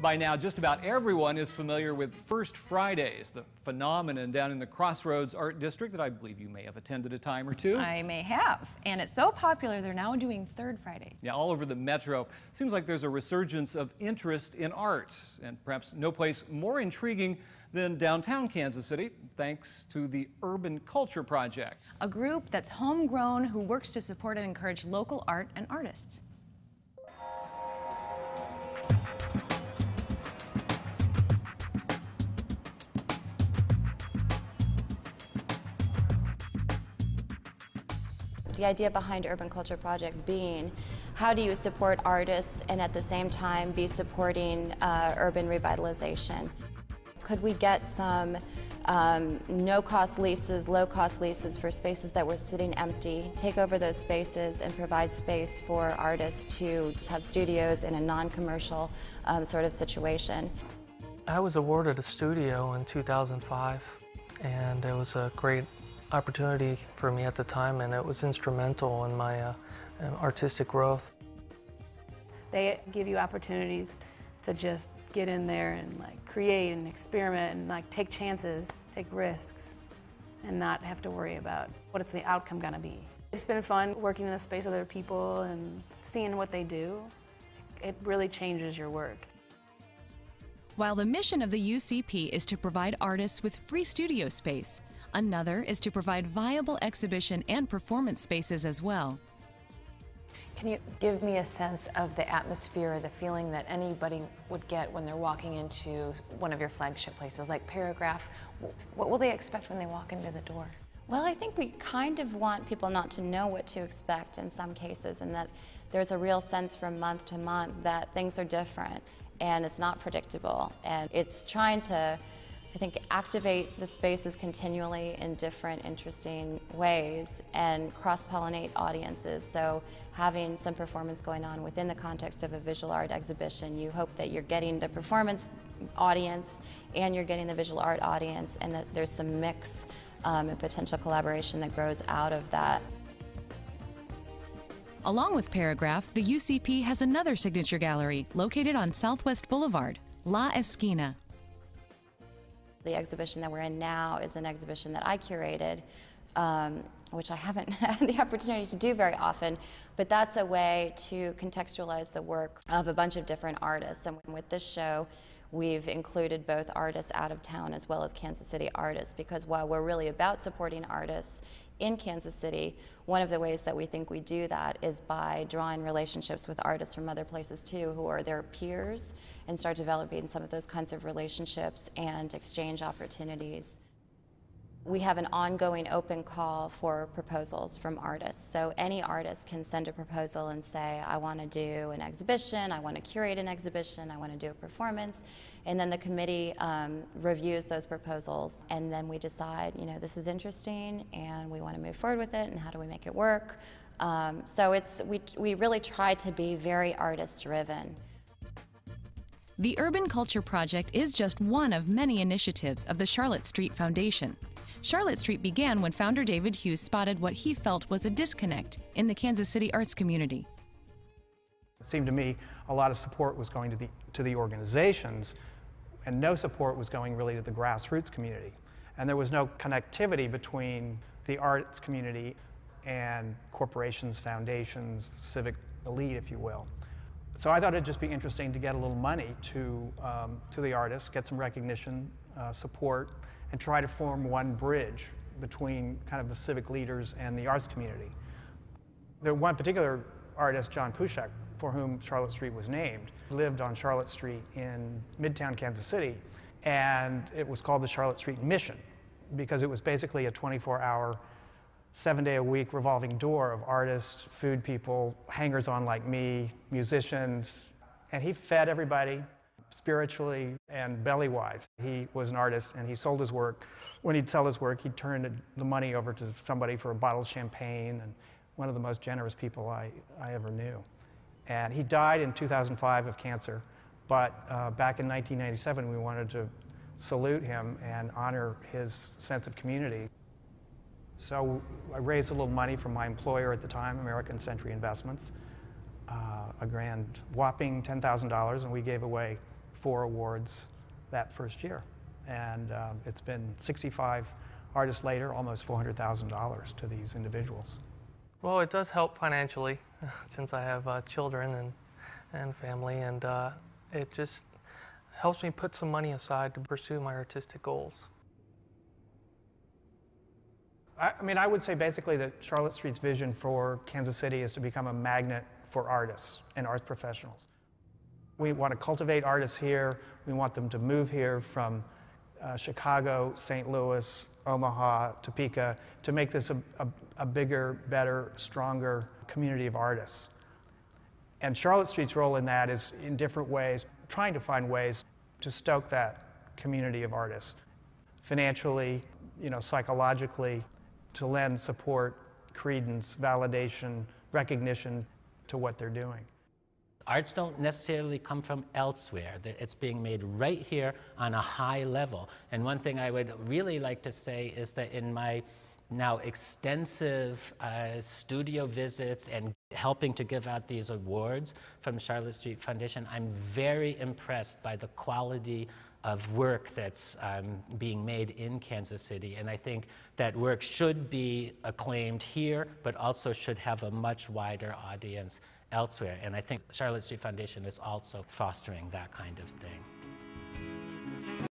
By now, just about everyone is familiar with First Fridays, the phenomenon down in the Crossroads Art District that I believe you may have attended a time or two. I may have, and it's so popular they're now doing Third Fridays. Yeah, all over the metro. Seems like there's a resurgence of interest in art, and perhaps no place more intriguing than downtown Kansas City, thanks to the Urban Culture Project. A group that's homegrown who works to support and encourage local art and artists. The idea behind Urban Culture Project being, how do you support artists and at the same time be supporting urban revitalization? Could we get some no-cost leases, low-cost leases for spaces that were sitting empty, take over those spaces and provide space for artists to have studios in a non-commercial sort of situation? I was awarded a studio in 2005, and it was a great opportunity for me at the time, and it was instrumental in my artistic growth. They give you opportunities to just get in there and like create and experiment and like take chances, take risks, and not have to worry about what's the outcome going to be. It's been fun working in a space with other people and seeing what they do. It really changes your work. While the mission of the UCP is to provide artists with free studio space, another is to provide viable exhibition and performance spaces as well. Can you give me a sense of the atmosphere, the feeling that anybody would get when they're walking into one of your flagship places, like Paragraph? What will they expect when they walk into the door? Well, I think we kind of want people not to know what to expect in some cases, and that there's a real sense from month to month that things are different, and it's not predictable, and it's trying to, I think, activate the spaces continually in different interesting ways and cross-pollinate audiences. So having some performance going on within the context of a visual art exhibition, you hope that you're getting the performance audience and you're getting the visual art audience, and that there's some mix and potential collaboration that grows out of that. Along with Paragraph, the UCP has another signature gallery located on Southwest Boulevard, La Esquina. The exhibition that we're in now is an exhibition that I curated, which I haven't had the opportunity to do very often, but that's a way to contextualize the work of a bunch of different artists. And with this show, we've included both artists out of town as well as Kansas City artists, because while we're really about supporting artists in Kansas City, one of the ways that we think we do that is by drawing relationships with artists from other places too, who are their peers, and start developing some of those kinds of relationships and exchange opportunities. We have an ongoing open call for proposals from artists. So any artist can send a proposal and say, I want to do an exhibition, I want to curate an exhibition, I want to do a performance. And then the committee reviews those proposals, and then we decide, you know, this is interesting and we want to move forward with it, and how do we make it work? So it's, we really try to be very artist-driven. The Urban Culture Project is just one of many initiatives of the Charlotte Street Foundation. Charlotte Street began when founder David Hughes spotted what he felt was a disconnect in the Kansas City arts community. It seemed to me a lot of support was going to the organizations, and no support was going really to the grassroots community. And there was no connectivity between the arts community and corporations, foundations, civic elite, if you will. So I thought it'd just be interesting to get a little money to the artists, get some recognition, support, and try to form one bridge between kind of the civic leaders and the arts community. There one particular artist, John Puschak, for whom Charlotte Street was named, lived on Charlotte Street in Midtown Kansas City, and it was called the Charlotte Street Mission because it was basically a 24-hour, 7-day-a-week revolving door of artists, food people, hangers-on like me, musicians, and he fed everybody. Spiritually and belly-wise. He was an artist, and he sold his work. When he'd sell his work, he'd turn the money over to somebody for a bottle of champagne, and one of the most generous people I ever knew. And he died in 2005 of cancer, but back in 1997, we wanted to salute him and honor his sense of community. So I raised a little money from my employer at the time, American Century Investments, a whopping $10,000, and we gave away 4 awards that first year. And it's been 65 artists later, almost $400,000 to these individuals. Well, it does help financially since I have children and family, and it just helps me put some money aside to pursue my artistic goals. I mean, I would say basically that Charlotte Street's vision for Kansas City is to become a magnet for artists and arts professionals. We want to cultivate artists here. We want them to move here from Chicago, St. Louis, Omaha, Topeka, to make this a bigger, better, stronger community of artists. And Charlotte Street's role in that is, in different ways, trying to find ways to stoke that community of artists financially, psychologically, to lend support, credence, validation, recognition to what they're doing. Arts don't necessarily come from elsewhere. It's being made right here on a high level. And one thing I would really like to say is that in my now extensive studio visits and helping to give out these awards from Charlotte Street Foundation, I'm very impressed by the quality of work that's being made in Kansas City. And I think that work should be acclaimed here, but also should have a much wider audience elsewhere. And I think Charlotte Street Foundation is also fostering that kind of thing.